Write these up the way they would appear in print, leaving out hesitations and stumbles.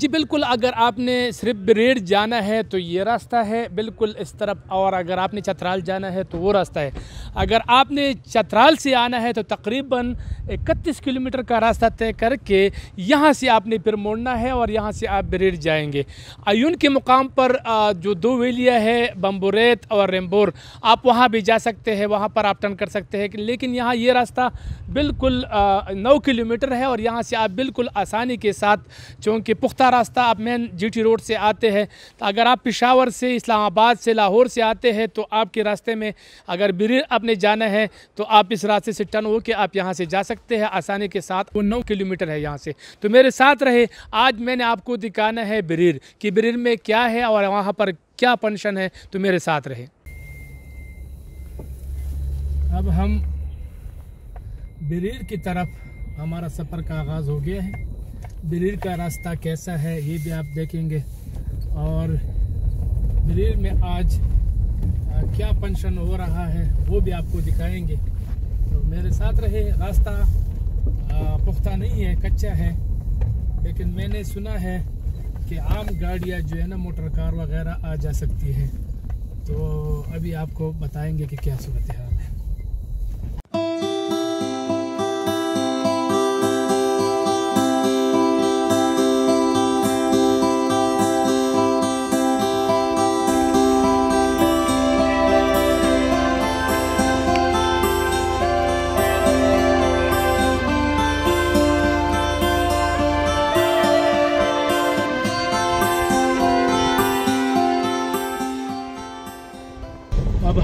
जी बिल्कुल, अगर आपने सिर्फ बिरेर जाना है तो ये रास्ता है बिल्कुल इस तरफ, और अगर आपने चित्राल जाना है तो वो रास्ता है। अगर आपने चित्राल से आना है तो तकरीबन 31 किलोमीटर का रास्ता तय करके यहाँ से आपने फिर मोड़ना है और यहाँ से आप बिरेर जाएंगे। आयुन के मुकाम पर जो दो वेलियाँ है, बम्बुरेत और रेम्बोर, आप वहाँ भी जा सकते हैं, वहाँ पर आप टर्न कर सकते हैं। लेकिन यहाँ ये रास्ता बिल्कुल 9 किलोमीटर है और यहाँ से आप बिल्कुल आसानी के साथ, चूँकि पुख्ता रास्ता आप मेन GT रोड से आते हैं, तो अगर आप पेशावर से, इस्लामाबाद से, लाहौर से आते हैं तो आपके रास्ते में अगर बिरेर आपने जाना है तो आप इस रास्ते से टर्न होकर आप यहाँ से जा सकते हैं आसानी के साथ। वो 9 किलोमीटर है यहाँ से। तो मेरे साथ रहे, आज मैंने आपको दिखाना है बिरेर कि बिरेर में क्या है और वहाँ पर क्या फंक्शन है, तो मेरे साथ रहे। अब हम बिरेर की तरफ हमारा सफ़र का आगाज़ हो गया है। बिरेर का रास्ता कैसा है ये भी आप देखेंगे, और बिरेर में आज क्या फंक्शन हो रहा है वो भी आपको दिखाएंगे, तो मेरे साथ रहे। रास्ता पुख्ता नहीं है, कच्चा है, लेकिन मैंने सुना है कि आम गाड़ियाँ जो है ना, मोटर कार वगैरह आ जा सकती है, तो अभी आपको बताएंगे कि क्या सूरत हाल है।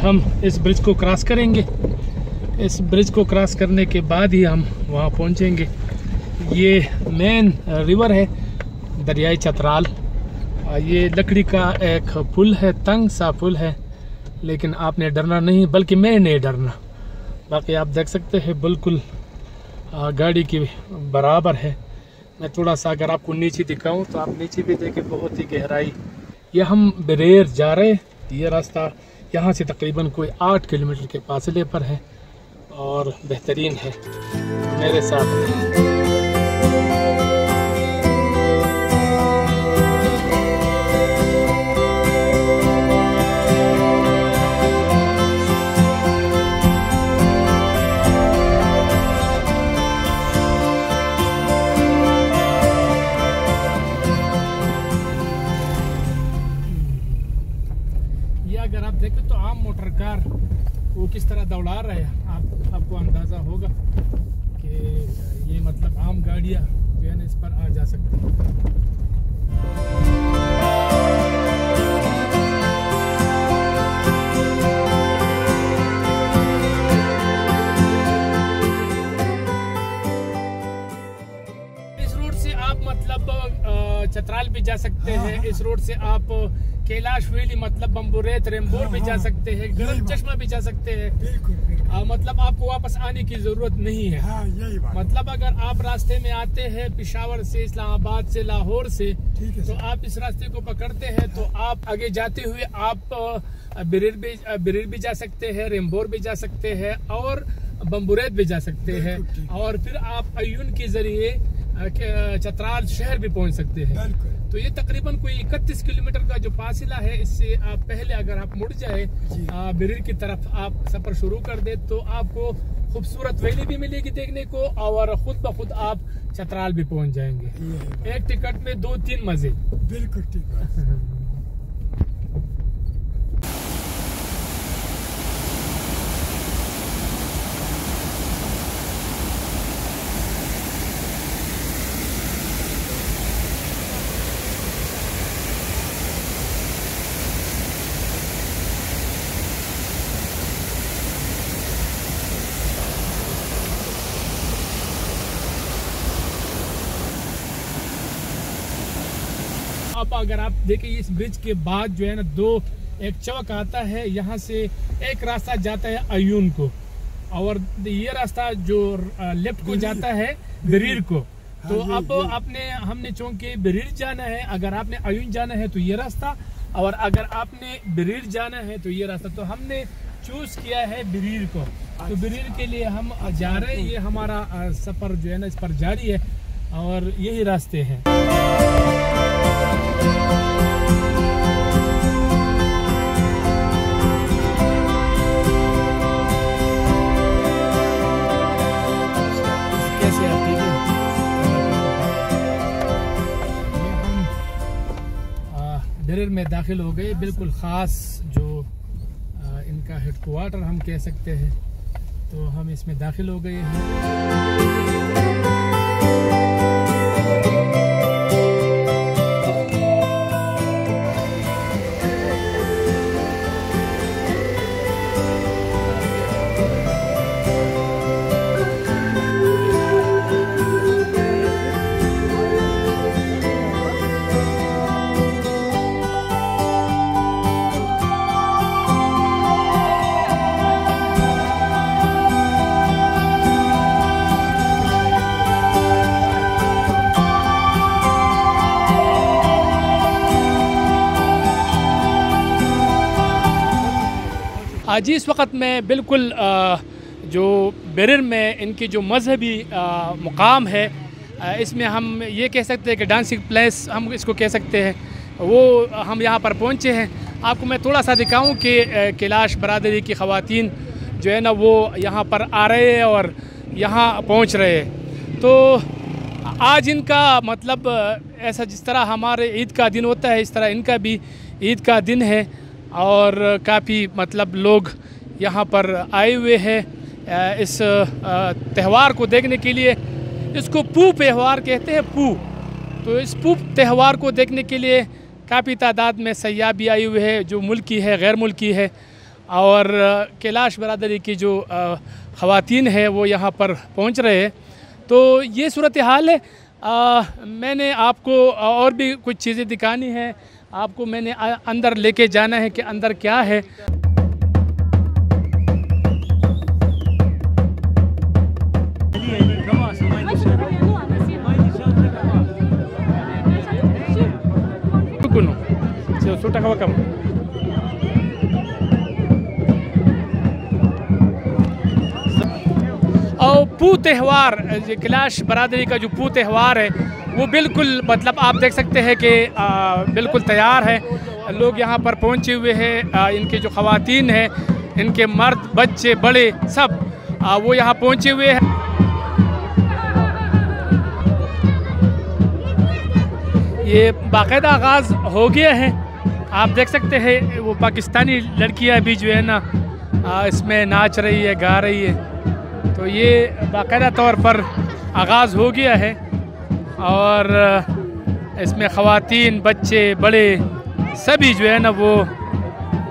हम इस ब्रिज को क्रॉस करेंगे, इस ब्रिज को क्रॉस करने के बाद ही हम वहाँ पहुँचेंगे। ये मेन रिवर है, दरियाई चित्राल। ये लकड़ी का एक पुल है, तंग सा पुल है, लेकिन आपने डरना नहीं, बल्कि मैं नहीं डरना। बाकी आप देख सकते हैं बिल्कुल गाड़ी के बराबर है। मैं थोड़ा सा अगर आपको नीचे दिखाऊँ तो आप नीचे भी देखें, बहुत ही गहराई। ये हम बिरेर जा रहे हैं। ये रास्ता यहाँ से तकरीबन कोई 8 किलोमीटर के फासले पर है और बेहतरीन है। मेरे साथ है। वो किस तरह दौड़ा रहा है, आपको अंदाज़ा होगा कि ये मतलब आम गाड़ियाँ जो है ना इस पर आ जा सकती हैं। इस रोड से आप मतलब चित्राल भी जा सकते हैं, इस रोड से आप कैलाश वेली मतलब बम्बुरेत रेम्बोर भी जा सकते हैं, गरम चश्मा भी जा सकते हैं। मतलब आपको वापस आने की जरूरत नहीं है। यही बात। मतलब अगर आप रास्ते में आते हैं पेशावर से, इस्लामाबाद से, लाहौर से, तो आप इस रास्ते को पकड़ते हैं तो आप आगे जाते हुए आप बिरेर भी जा सकते हैं, रेम्बोर भी जा सकते हैं और बम्बुरेत भी जा सकते हैं, और फिर आप अयून के जरिए चित्राल शहर भी पहुँच सकते हैं। तो ये तकरीबन कोई 31 किलोमीटर का जो फासला है, इससे आप पहले अगर आप मुड़ जाए बिरेर की तरफ, आप सफ़र शुरू कर दे तो आपको खूबसूरत वैली भी मिलेगी देखने को, और खुद ब खुद आप चित्राल भी पहुंच जाएंगे। एक टिकट में 2-3 मजे। बिल्कुल ठीक है। अगर आप देखें, इस ब्रिज के बाद जो है ना एक चौक आता है, यहाँ से एक रास्ता जाता है अयून को, और ये रास्ता जो लेफ्ट को जाता है बिरेर को। तो अब हमने चूंकि बिरेर जाना है, अगर आपने अयून जाना है तो ये रास्ता, और अगर आपने बिरेर जाना है तो ये रास्ता, तो हमने चूज किया है बिरेर को। तो बिरेर के लिए हम जा रहे हैं। ये हमारा सफर जो है ना इस पर जारी है। और यही रास्ते हैं। कैसे आप ठीक है? हम बिरिर में दाखिल हो गए, बिल्कुल ख़ास जो इनका हेडक्वार्टर हम कह सकते हैं, तो हम इसमें दाखिल हो गए हैं। आज इस वक्त मैं बिल्कुल जो बिरिर में इनकी जो मजहबी मुकाम है, इसमें हम ये कह सकते हैं कि डांसिंग प्लेस हम इसको कह सकते हैं, वो हम यहाँ पर पहुँचे हैं। आपको मैं थोड़ा सा दिखाऊँ कि कैलाश बरादरी की ख़वातीन जो है ना वो यहाँ पर आ रहे हैं और यहाँ पहुँच रहे हैं। तो आज इनका मतलब ऐसा, जिस तरह हमारे ईद का दिन होता है इस तरह इनका भी ईद का दिन है और काफ़ी मतलब लोग यहाँ पर आए हुए हैं इस त्यौहार को देखने के लिए। इसको पू त्यौहार कहते हैं, पू। तो इस पू त्यौहार को देखने के लिए काफ़ी तादाद में सयाह भी आए हुए हैं, जो मुल्की है गैर मुल्की है, और कैलाश बरादरी की जो ख़वातीन है वो यहाँ पर पहुँच रहे हैं। तो ये सूरत हाल है। मैंने आपको और भी कुछ चीज़ें दिखानी हैं, आपको मैंने अंदर लेके जाना है कि अंदर क्या है। और पू त्यौहार, कैलाश बरादरी का जो पू त्यौहार है वो बिल्कुल मतलब आप देख सकते हैं कि बिल्कुल तैयार है। लोग यहाँ पर पहुँचे हुए हैं, इनके जो ख़वातीन हैं, इनके मर्द बच्चे बड़े सब वो यहाँ पहुँचे हुए हैं। ये बाकायदा आगाज़ हो गया है, आप देख सकते हैं। वो पाकिस्तानी लड़कियाँ भी जो है ना इसमें नाच रही है, गा रही है। तो ये बाकायदा तौर पर आगाज़ हो गया है और इसमें ख़वातीन बच्चे बड़े सभी जो है ना वो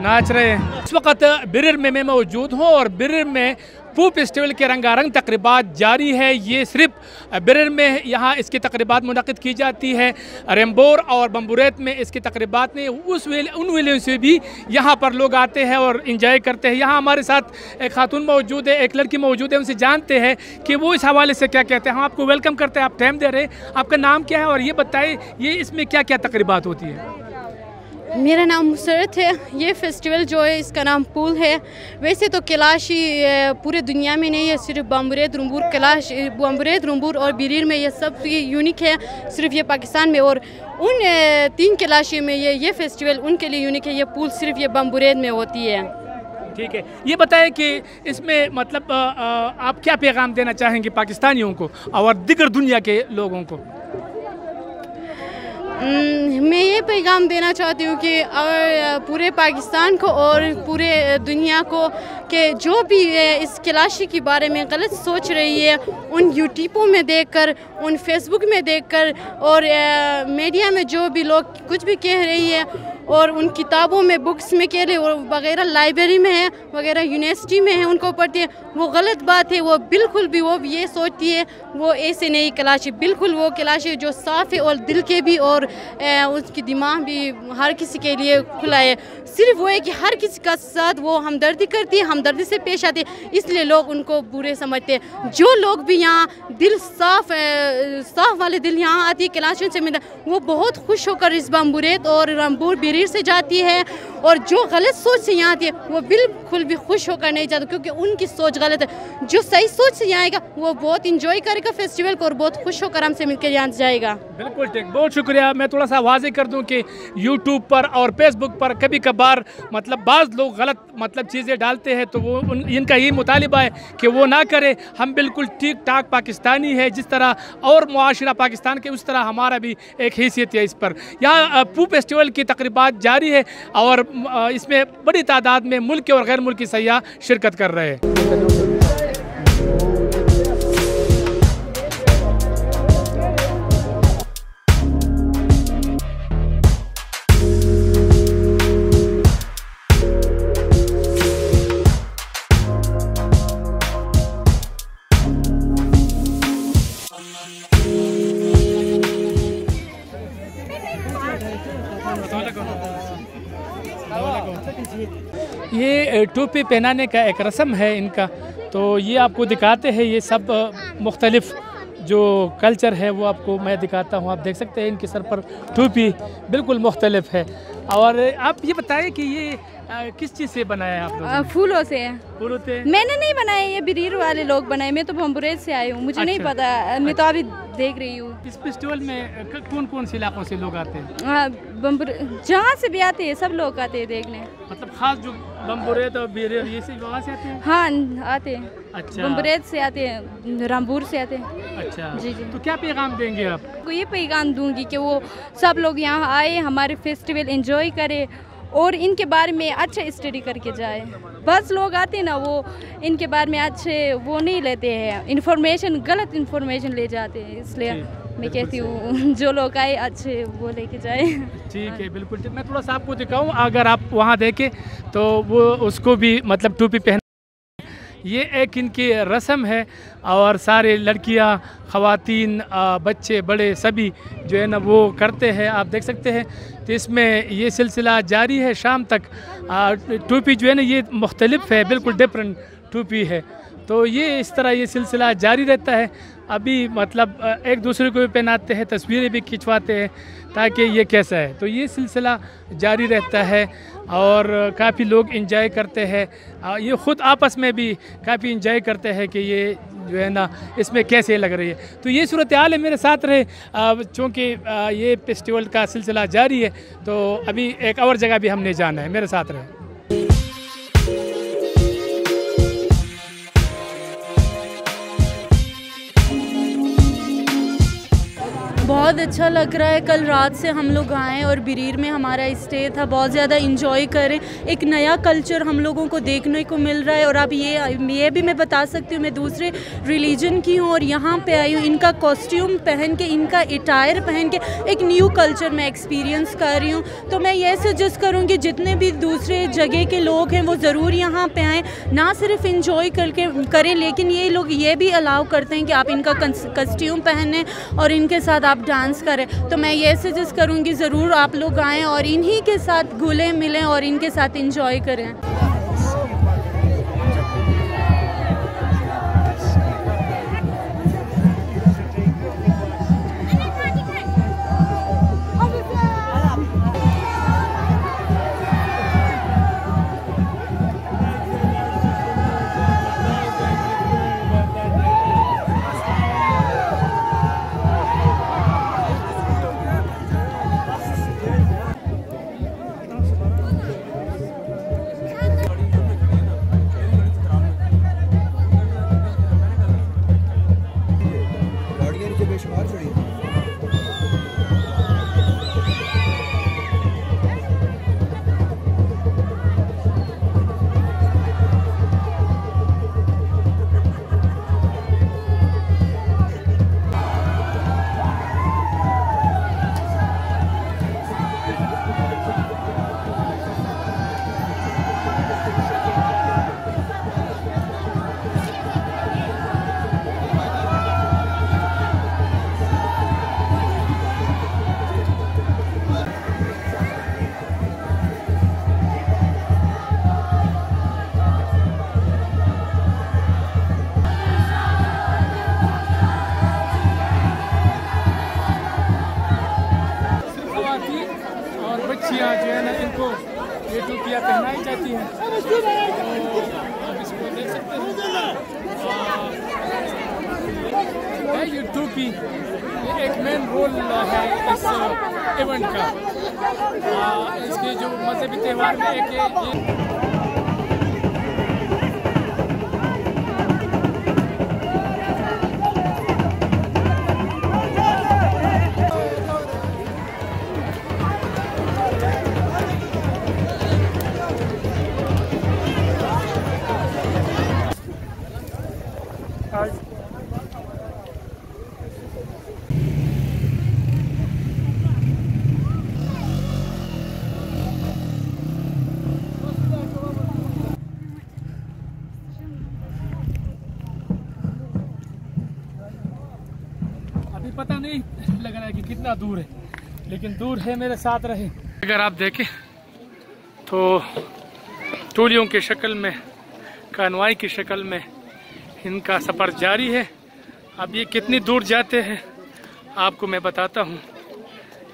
नाच रहे हैं। इस वक्त बिरिर में मैं मौजूद हूँ और बिरिर में पू फेस्टिवल के रंगारंग तकरीबात जारी है। ये सिर्फ बिरिर में यहाँ इसकी तकरीबात मुनक़िद की जाती है, रेम्बोर और बम्बुरेत में इसकी तकरीबात में उन वेलों से भी यहाँ पर लोग आते हैं और इंजॉय करते हैं। यहाँ हमारे साथ एक खातून मौजूद है, एक लड़की मौजूद है, उनसे जानते हैं कि वो इस हवाले से क्या कहते हैं। हम आपको वेलकम करते हैं, आप टाइम दे रहे हैं। आपका नाम क्या है और ये बताएं ये इसमें क्या क्या तकरीबात होती है? मेरा नाम मुसरत है। ये फेस्टिवल जो है इसका नाम पुल है। वैसे तो कैलाश पूरे दुनिया में नहीं है, सिर्फ बाम्बुरेत रंबूर कैलाश बाम्बुरेत रंबूर और बिरिर में ये सब यूनिक है, सिर्फ ये पाकिस्तान में। और उन तीन कैलाशियों में ये फेस्टिवल उनके लिए यूनिक है। ये पुल सिर्फ ये बाम्बुरेत में होती है। ठीक है, ये बताएं कि इसमें मतलब आप क्या पैगाम देना चाहेंगे पाकिस्तानियों को और दिगर दुनिया के लोगों को? मैं ये पैगाम देना चाहती हूँ कि और पूरे पाकिस्तान को और पूरे दुनिया को कि जो भी इस कैलाशी के बारे में गलत सोच रही है, उन यूट्यूबों में देखकर, उन फेसबुक में देखकर और मीडिया में जो भी लोग कुछ भी कह रही है और उन किताबों में बुक्स में कह रहे और वगैरह लाइब्रेरी में है वगैरह यूनिवर्सिटी में है उनको पढ़ती है, वो गलत बात है। वो बिल्कुल भी वो ये सोचती है वो ऐसे नहीं कैलाशी, बिल्कुल वो कैलाशी जो साफ़ है और दिल के भी और उसकी दिमाग भी हर किसी के लिए खुला है। सिर्फ वो है कि हर किसी का साथ वो हमदर्दी करती है, हमदर्दी से पेश आती है, इसलिए लोग उनको बुरे समझते हैं। जो लोग भी यहाँ दिल साफ साफ वाले दिल यहाँ आती है कैलाशियों से मिलता, वो बहुत खुश होकर इस बम्बुरेत और रंबूर बिरिर से जाती है और जो गलत सोच से यहाँ आती है वो बिल्कुल भी खुश होकर नहीं जाता क्योंकि उनकी सोच गलत है। जो सही सोच से यहाँ आएगा वो बहुत इंजॉय करेगा फेस्टिवल को और बहुत खुश होकर हमसे मिलकर यहाँ जाएगा। बिल्कुल ठीक, बहुत शुक्रिया। मैं थोड़ा सा वाजे कर दूँ कि यूट्यूब पर और फेसबुक पर कभी कभार मतलब बाज़ लोग गलत मतलब चीज़ें डालते हैं, तो वो इनका यही मुतालिबा है कि वो ना करें। हम बिल्कुल ठीक ठाक पाकिस्तानी है, जिस तरह और मुआशरा पाकिस्तान के उस तरह हमारा भी एक हैसियत है। इस पर यहाँ पू फेस्टिवल की तकरीबात जारी है और इसमें बड़ी तादाद में मुल्क और गैर मुल्की सयाह शिरकत कर रहे हैं। ये टोपी पहनाने का एक रस्म है इनका, तो ये आपको दिखाते हैं। ये सब मुख्तलिफ़ जो कल्चर है वो आपको मैं दिखाता हूँ। आप देख सकते हैं इनके सर पर टोपी बिल्कुल मुख्तलिफ़ है। और आप ये बताएं कि ये किस चीज़ से बनाया है आप लोगों? फूलों से है। फूलों से मैंने नहीं बनाया, ये बिरीर वाले लोग बनाए। मैं तो बम्बुरेट से आई हूँ, मुझे अच्छा, नहीं पता। मैं तो अभी देख रही हूँ। इस फेस्टिवल में कौन कौन से इलाकों से लोग आते हैं? बम्बुरेट जहाँ से भी आते हैं सब लोग आते हैं देखने, मतलब खास जो बम्बुरेट और बिरीर ये से वहाँ से आते हैं। हाँ आते हैं, अच्छा। बम्बुरेट से आते हैं, रामपुर से आते हैं। अच्छा जी जी। तो क्या पैगाम देंगे आप? आपको ये पैगाम दूंगी कि वो सब लोग यहाँ आए, हमारे फेस्टिवल एंजॉय करें और इनके बारे में अच्छा स्टडी करके जाए। बस लोग आते हैं ना, वो इनके बारे में अच्छे वो नहीं लेते हैं, इन्फॉर्मेशन गलत इन्फॉर्मेशन ले जाते हैं। इसलिए मैं कहती हूँ जो लोग आए अच्छे वो लेके जाए। ठीक है, बिल्कुल। मैं थोड़ा सा आपको दिखाऊँ, अगर आप वहाँ देखें तो वो उसको भी मतलब टोपी पहन, ये एक इनकी रस्म है। और सारे लड़कियां, ख़वातीन, बच्चे, बड़े सभी जो है ना वो करते हैं, आप देख सकते हैं। तो इसमें ये सिलसिला जारी है शाम तक। टोपी जो है ना ये मुख्तलिफ है, बिल्कुल डिफरेंट टोपी है। तो ये इस तरह ये सिलसिला जारी रहता है। अभी मतलब एक दूसरे को भी पहनाते हैं, तस्वीरें भी खिंचवाते हैं ताकि ये कैसा है। तो ये सिलसिला जारी रहता है और काफ़ी लोग एंजॉय करते हैं। ये ख़ुद आपस में भी काफ़ी एंजॉय करते हैं कि ये जो है ना इसमें कैसे लग रही है। तो ये सूरत हाल है। मेरे साथ रहे, चूँकि ये फेस्टिवल का सिलसिला जारी है तो अभी एक और जगह भी हमने जाना है, मेरे साथ रहे। बहुत अच्छा लग रहा है। कल रात से हम लोग आए और बिरीर में हमारा स्टे था, बहुत ज़्यादा इंजॉय करें। एक नया कल्चर हम लोगों को देखने को मिल रहा है। और आप ये भी मैं बता सकती हूँ, मैं दूसरे रिलीजन की हूँ और यहाँ पे आई हूँ, इनका कॉस्ट्यूम पहन के, इनका अटायर पहन के एक न्यू कल्चर मैं एक्सपीरियंस कर रही हूँ। तो मैं ये सजेस्ट करूँगी जितने भी दूसरे जगह के लोग हैं वो ज़रूर यहाँ पर आएँ, ना सिर्फ इंजॉय करके करें, लेकिन ये लोग ये भी अलाउ करते हैं कि आप इनका कॉस्ट्यूम पहनें और इनके साथ आप डांस करें। तो मैं ये सजेस्ट करूँगी ज़रूर आप लोग आएँ और इन्हीं के साथ घुलें मिलें और इनके साथ एंजॉय करें। और बच्चियाँ जो है ना इनको ये टोपियाँ पहनाई जाती हैं। आप इसको देख सकते हैं, ये टोपी एक मेन रोल है इस इवेंट का। इसके जो मजहबी त्यौहार में एक पता नहीं लग रहा है कि कितना दूर है, लेकिन दूर है मेरे साथ रहे। अगर आप देखें तो टोलियों की शक्ल में, कानवाई की शक्ल में इनका सफ़र जारी है। अब ये कितनी दूर जाते हैं आपको मैं बताता हूँ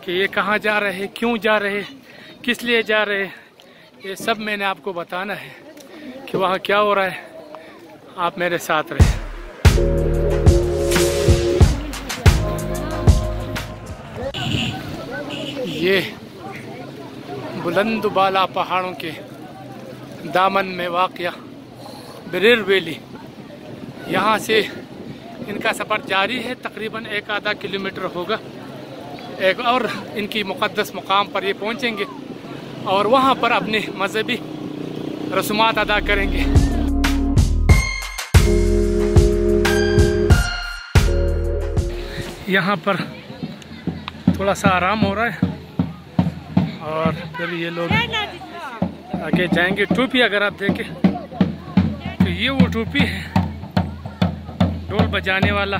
कि ये कहाँ जा रहे हैं, क्यों जा रहे हैं, किस लिए जा रहे हैं, ये सब मैंने आपको बताना है कि वहाँ क्या हो रहा है। आप मेरे साथ रहे। ये बुलंद बाला पहाड़ों के दामन में वाक़िया बिरिर वैली, यहाँ से इनका सफ़र जारी है। तकरीबन एक आधा किलोमीटर होगा, एक और इनकी मुक़द्दस मुकाम पर ये पहुँचेंगे और वहाँ पर अपने मजहबी रस्मात अदा करेंगे। यहाँ पर थोड़ा सा आराम हो रहा है और फिर ये लोग आगे जाएंगे। टोपी अगर आप देखें तो ये वो टोपी है, ढोल बजाने वाला,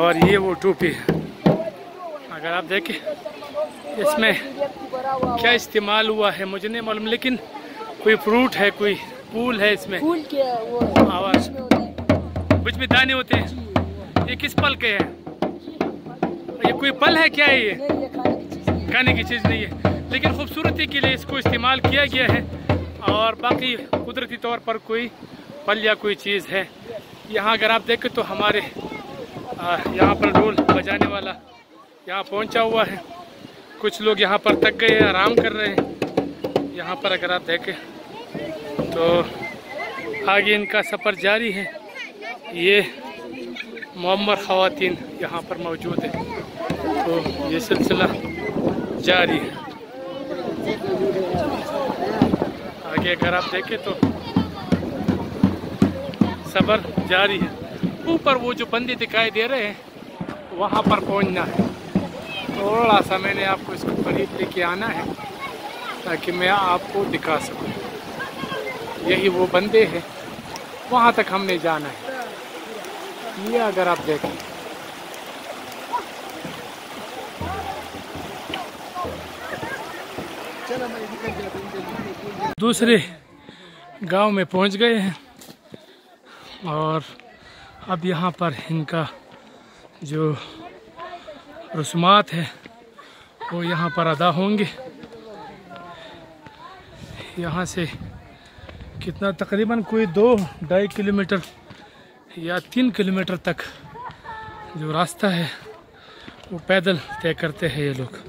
और ये वो टोपी है। अगर आप देखें इसमें क्या इस्तेमाल हुआ है मुझे नहीं मालूम, लेकिन कोई फ्रूट है, कोई फूल है इसमें, आवाज़ कुछ भी दाने होते हैं। ये किस पल के हैं? ये कोई पल है क्या है? ये खाने की चीज़ नहीं है, लेकिन खूबसूरती के लिए इसको इस्तेमाल किया गया है। और बाकी कुदरती तौर पर कोई फल या कोई चीज़ है। यहाँ अगर आप देखें तो हमारे यहाँ पर ढोल बजाने वाला यहाँ पहुँचा हुआ है। कुछ लोग यहाँ पर थक गए हैं, आराम कर रहे हैं। यहाँ पर अगर आप देखें तो आगे इनका सफ़र जारी है। ये मुअम्मर ख़वातीन यहाँ पर मौजूद है, तो ये सिलसिला जारी है। आगे अगर आप देखें तो सफ़र जारी है। ऊपर वो जो बंदे दिखाई दे रहे हैं वहाँ पर पहुँचना है। थोड़ा सा मैंने आपको इसको करीब लेके आना है ताकि मैं आपको दिखा सकूँ। यही वो बंदे हैं, वहाँ तक हमने जाना है। ये अगर आप देखें दूसरे गांव में पहुंच गए हैं और अब यहाँ पर इनका जो रस्मात है वो यहाँ पर अदा होंगे। यहाँ से कितना तकरीबन कोई 2-2.5 किलोमीटर या 3 किलोमीटर तक जो रास्ता है वो पैदल तय करते हैं ये लोग।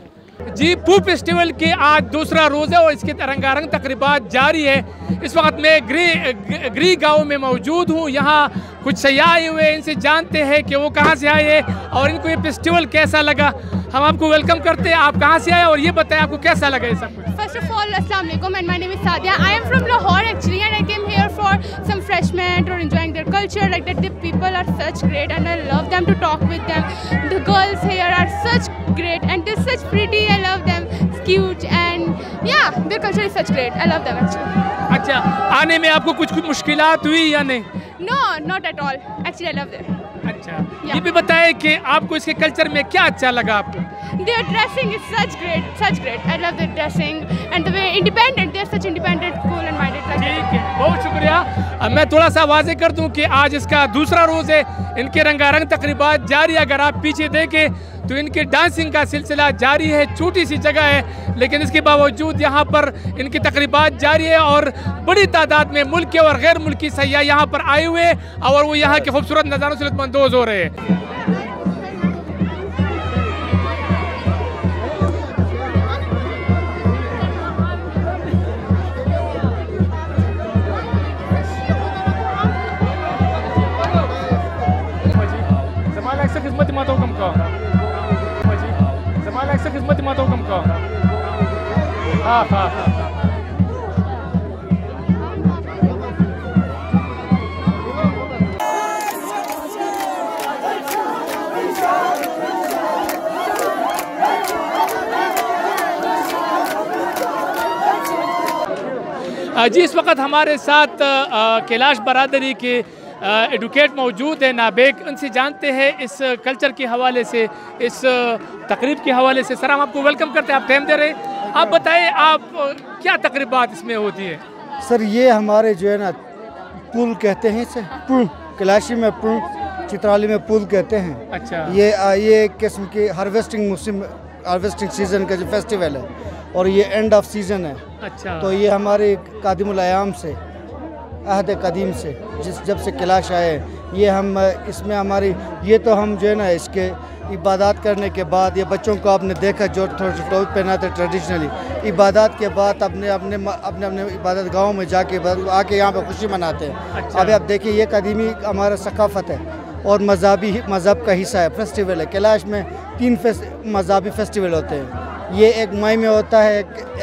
जी, पू फेस्टिवल के आज दूसरा रोज़ है और इसके रंगारंग तकरीबात जारी है। इस वक्त मैं गृह गाँव में मौजूद हूँ। यहाँ कुछ सयाह आए हुए हैं, इनसे जानते हैं कि वो कहाँ से आए हैं और इनको ये फेस्टिवल कैसा लगा। हम आपको वेलकम करते हैं। आप कहाँ से आए और ये बताएं आपको कैसा लगा ये सब? फर्स्ट ऑफ ऑल अस्सलाम वालेकुम and my name is Sadia. I am from Lahore actually and I came here for some freshment और enjoying their culture like that. The people are such great and I love them to talk with them. The girls here are such great and they're such pretty. I love them. It's cute and yeah, their culture is such great. I love them actually. अच्छा, आने में आपको कुछ मुश्किलात हुई या नहीं? No, not at all. Actually, I love them. अच्छा, ये भी बताएं कि आपको इसके कल्चर में क्या अच्छा लगा आपको? Their dressing is such great, such great. I love their dressing and the way independent. They're such independent, cool and minded. ठीक है, बहुत शुक्रिया। शुक्रिया। अब मैं थोड़ा सा वाजे कर दूं कि आज इसका दूसरा रोज़ है, इनके रंगारंग तकरीबात जारी। अगर आप पीछे देखें तो इनके डांसिंग का सिलसिला जारी है। छोटी सी जगह है लेकिन इसके बावजूद यहाँ पर इनकी तकरीबात जारी है और बड़ी तादाद में मुल्की और गैर मुल्की सयाह यहाँ पर आए हुए हैं और वो यहाँ के खूबसूरत नज़ारों से लुत्फानंदोज़ हो रहे हैं। जी इस वक्त हमारे साथ कैलाश बरादरी के एडुकेट मौजूद है नाबेक, उनसे जानते हैं इस कल्चर के हवाले से, इस तकरीब के हवाले से। सर हम आपको वेलकम करते हैं, आप टाइम दे रहे हैं। आप बताएं आप क्या तकरीबात इसमें होती है? सर ये हमारे जो है ना पुल कहते हैं इसे, पुल कैलाशी में पुल, चित्राली में पुल कहते हैं। अच्छा। ये किस्म की हार्वेस्टिंग मौसम, हार्वेस्टिंग सीज़न का जो फेस्टिवल है और ये एंड ऑफ सीज़न है। अच्छा। तो ये हमारे कादिमुल आयाम से, अहद कदीम से, जिस जब से कैलाश आए ये हम इसमें हमारी ये तो हम जो है ना इसके इबादत करने के बाद, ये बच्चों को आपने देखा जो थोड़े टोप पहनाते ट्रेडिशनली, इबादत के बाद अपने अपने अपने अपने इबादत गाँव में जाके आके यहाँ पे खुशी मनाते हैं। अच्छा। अभी आप देखिए ये कदीमी हमारा सकाफत है और मज़हबी मज़हब का हिस्सा है, फेस्टिवल है। कैलाश में 3 मज़हबी फेस्टिवल होते हैं। ये एक मई में होता है,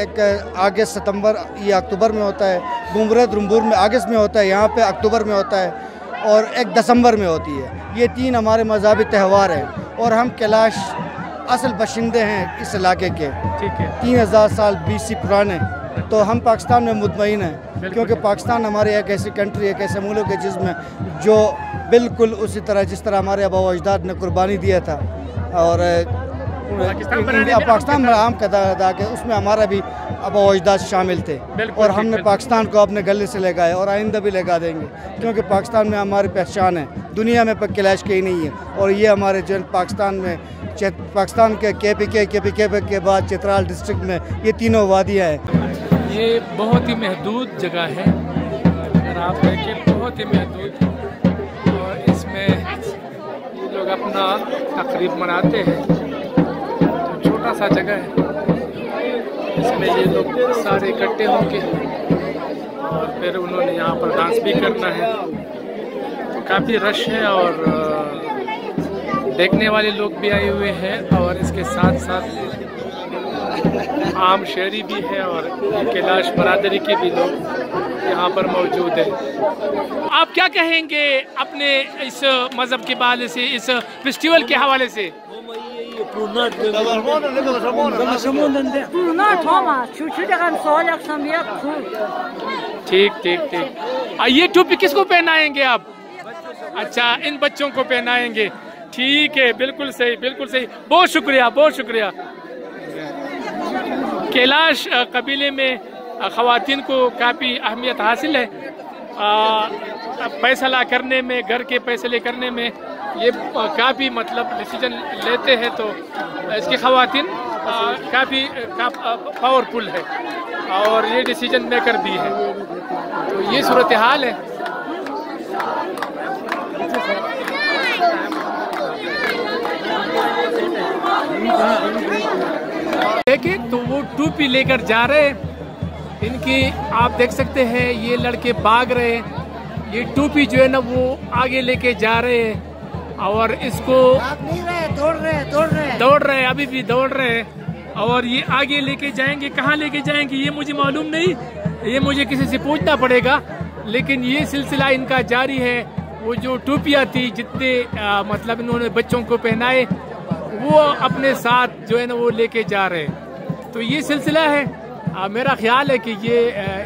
एक अगस्त सितंबर ये अक्टूबर में होता है, बम्बुरेट रंबोर में अगस्त में होता है, यहाँ पे अक्टूबर में होता है और एक दिसंबर में होती है। ये 3 हमारे मज़हबी त्यौहार हैं और हम कैलाश असल बशिंदे हैं इस इलाके के। ठीक है। 3000 साल BC पुराने। तो हम पाकिस्तान में मुतमईन हैं क्योंकि पाकिस्तान हमारे एक ऐसी कंट्री है, एक ऐसे मुल्क है जिसमें जो बिल्कुल उसी तरह जिस तरह हमारे आबा व अजदाद ने कुर्बानी दिया था और पाकिस्तान में आम कदा अदा के उसमें हमारा भी आबा व अजदाद शामिल थे और हमने पाकिस्तान को अपने गले से लगाया और आइंदा भी लगा देंगे क्योंकि पाकिस्तान में हमारी पहचान है, दुनिया में कैलाश कहीं नहीं है। और ये हमारे जो पाकिस्तान में पाकिस्तान के KPK के बाद चित्राल डिस्ट्रिक्ट में ये तीनों वादियाँ हैं। ये बहुत ही महदूद जगह है, अगर आप देखें बहुत ही महदूद, और इसमें लोग अपना तकरीब मनाते हैं। छोटा सा जगह है, इसमें ये लोग सारे इकट्ठे होंगे और फिर उन्होंने यहाँ पर डांस भी करना है। तो काफ़ी रश है और देखने वाले लोग भी आए हुए हैं और इसके साथ साथ आम शहरी भी है और कैलाश बरादरी के भी लोग यहाँ पर मौजूद हैं। आप क्या कहेंगे अपने इस मज़हब के हवाले से, इस फेस्टिवल के हवाले से? ठीक ठीक ठीक। ये टोपी किसको पहनाएंगे आप? अच्छा, इन बच्चों को पहनाएंगे। ठीक है, बिल्कुल सही, बिल्कुल सही। बहुत शुक्रिया, बहुत शुक्रिया। कैलाश कबीले में ख़वातीन को काफ़ी अहमियत हासिल है, फैसला करने में, घर के फैसले करने में ये काफ़ी मतलब डिसीजन लेते हैं। तो इसकी ख़वातीन काफ़ी पावरफुल है और ये डिसीजन मेकर भी है। तो ये सूरत हाल है। देखे तो वो टोपी लेकर जा रहे, इनकी आप देख सकते हैं ये लड़के भाग रहे, ये टोपी जो है ना वो आगे लेके जा रहे हैं और इसको दौड़ रहे अभी भी दौड़ रहे और ये आगे लेके जाएंगे। कहाँ लेके जाएंगे ये मुझे मालूम नहीं, ये मुझे किसी से पूछना पड़ेगा, लेकिन ये सिलसिला इनका जारी है। वो जो टोपियाँ थी जितने मतलब इन्होंने बच्चों को पहनाए वो अपने साथ जो है ना वो लेके जा रहे हैं। तो ये सिलसिला है, मेरा ख्याल है कि ये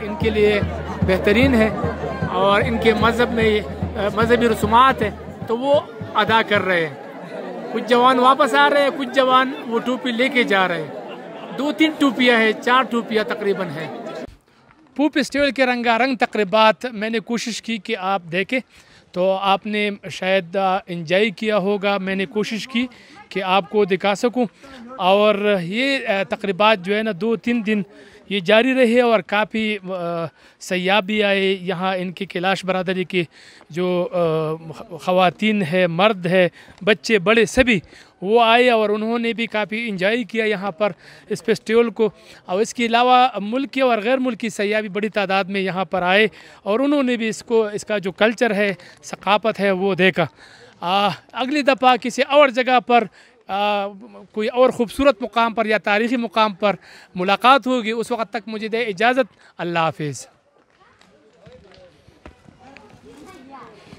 इनके लिए बेहतरीन है और इनके मज़हब में मजहबी रसूमात है तो वो अदा कर रहे हैं। कुछ जवान वापस आ रहे हैं, कुछ जवान वो टोपी लेके जा रहे हैं। 2-3 टोपियाँ हैं, 4 टोपियाँ तकरीबन हैं। पू फेस्टिवल के रंगारंग तकरीबात मैंने कोशिश की कि आप देखें, तो आपने शायद इंजॉय किया होगा। मैंने कोशिश की कि आपको दिखा सकूं और ये तकरीबात जो है ना 2-3 दिन ये जारी रहे और काफ़ी सयाह भी आए। यहाँ इनकी कैलाश बरदरी की जो ख़वातीन है, मर्द है, बच्चे बड़े सभी वो आए और उन्होंने भी काफ़ी इंजॉय किया यहाँ पर इस फेस्टिवल को। और इसके अलावा मुल्की और गैर मुल्की सयाह भी बड़ी तादाद में यहाँ पर आए और उन्होंने भी इसको, इसका जो कल्चर है, सकाफत है, वो देखा। अगली दफ़ा किसी और जगह पर कोई और ख़ूबसूरत मुकाम पर या तारीख़ी मुकाम पर मुलाकात होगी। उस वक़्त तक मुझे दे इजाज़त। अल्लाह हाफिज़।